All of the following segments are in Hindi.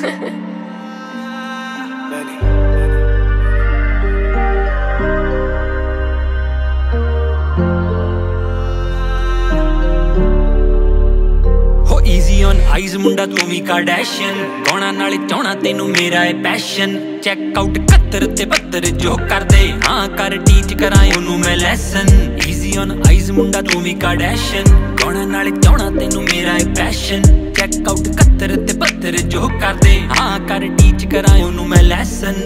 हो ईजी ऑन आईज मुंडा तू भी कार्डैशियन गाना नाले चाहना तेनू मेरा है पैशन। चेकआउट 71 जो कर दे हाँ कर टीच कराए ओनू मैं लेसन। ईजी ऑन आईज मुंडा तू भी कार्डैशियन गाना नाले चाहना तेनू मेरा है पैशन। चेकआउट 71 जो कर दे हाँ कर टीच कराए ओनू मैं लेसन।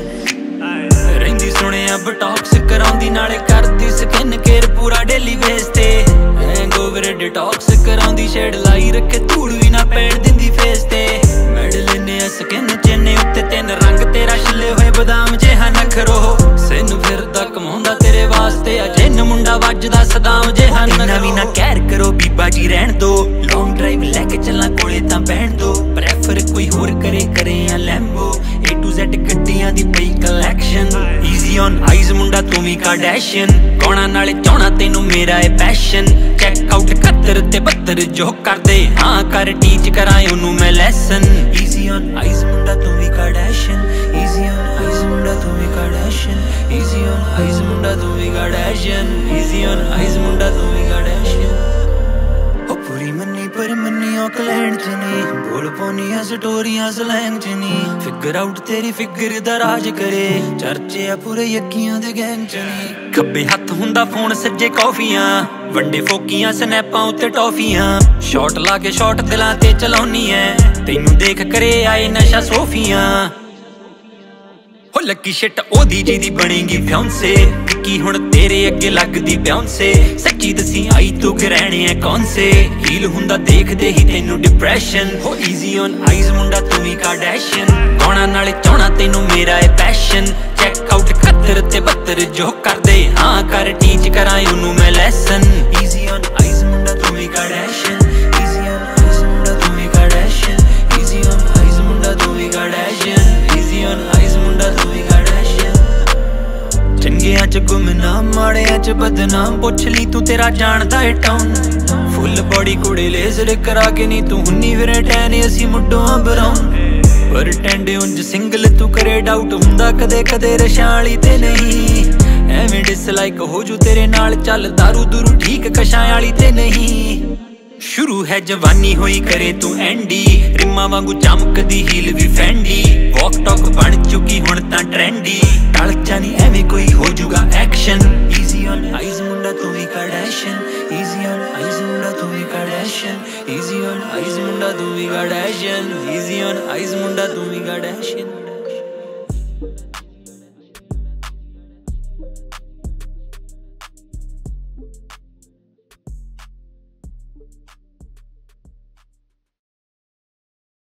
रहिंदी सुने अब टॉक्स कराउंदी नाले करदी स्किन केयर पूरा डेली बेस ते। हैंगओवर डिटॉक्स कराउंदी शेड लाई रखे धूड़ भी ना पैण दिंदी फेस ते। मेडल ने स्किन चेने उत्ते तीन रंग तेरा छिले होए बदाम जिहा नखरो। सिन फिरदा कमाउंदा तेरे वास्ते अजिन मुंडा वजदा सदाम जिहा नखरो। नवी ना कैर करो बीबा जी रहन दो लॉन्ग ड्राइव लेके चलना कोले तां बहन दो। प्रेफर कोई होर करे करे या लैम्बो ए टू जेड गड्डियां दी पई कलेक्शन। ईजी ऑन आईज मुंडा तू भी कार्डैशियन गाना नाले चाहना तेनू मेरा है पैशन। चेकआउट 71 जो कर दे हाँ कर टीच कराए ओनू मैं लेसन। ईजी ऑन आईज मुंडा तू भी कार्डैशियन। ईजी ऑन आईज मुंडा तू भी कार्डैशियन। ईजी ऑन आईज मुंडा तू भी कार्डैशियन। ईजी ऑन आईज मुंडा तू भी कार्डैशियन। ऑकलैंड च नी बोल पौनिया स्टोरिया स्लैंग च नी। फिगर आउट तेरी फिगर दा राज करे चर्चे आ पूरे यक्कियां दे गैंग च नी। खब्बे हत्थ हुंदा फोन सज्जे कॉफियां वंडे फोकियां स्नैपां उत्ते टॉफियां। शॉट ला के शॉट दिलां ते चलाउनी ऐ तैनू देख करे आए नशा सोफियां। हो लकी शिट ओदी जी दी बनेगी फ्योंसे की हुण तेरे अगे लगदी ब्योंसे। सच्ची दसी आई तू घरैणे ऐ कौन से हील हुंदा देखदे ही तेनू डिप्रेशन। हो ईजी ऑन आईज मुंडा तू भी कार्डैशियन गाना नाले चाहना तेनू मेरा है पैशन। चेकआउट 71 जो कर दे हाँ कर टीच कराए ओनू मैं लेसन। ईजी ऑन आईज मुंडा तू भी कार्डैशियन। ईजी ऑन आईज मुंडा तू भी कार्डैशियन। ईजी ऑन आईज मुंडा तू भी कार्डैशियन। ईजी ऑन आईज मुंडा तू भी चंगिया च गुमनाम माड़िया च बदनाम पुछ ली तू तेरा जानदा है टाउन। फुल बॉडी कोड़े लेजर करा के नी तू हुन्नी फिरे टैने असी मुड्डों बराउन। पर टेंडे उंज सिंगल तू करे डाउट हुंदा कदे कदे रशाली ते नहीं। एवें डिसलाइक हो जू तेरे नाल चल दारू दूरू ठीक कशां वाली ते नहीं। शुरू है जवानी होई करे तू एंडी रिमा वांगू चमकदी हील भी फैंडी। वॉक टॉक बन चुकी हुण तां ट्रेंडी टलचा नहीं एवें कोई हो जूगा एक्शन। ईजी ऑन आईज मुंडा तू भी कार्डैशियन। ईजी ऑन आईज मुंडा तू भी कार्डैशियन। ईजी ऑन आईज मुंडा तू भी कार्डैशियन। ईजी ऑन आईज मुंडा तू भी कार्डैशियन।